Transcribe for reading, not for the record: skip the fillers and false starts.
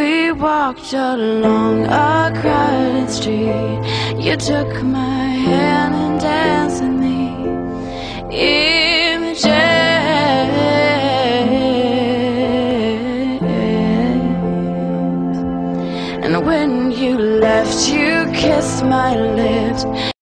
We walked along a crowded street. You took my hand and danced with me. Images. And when you left, you kissed my lips.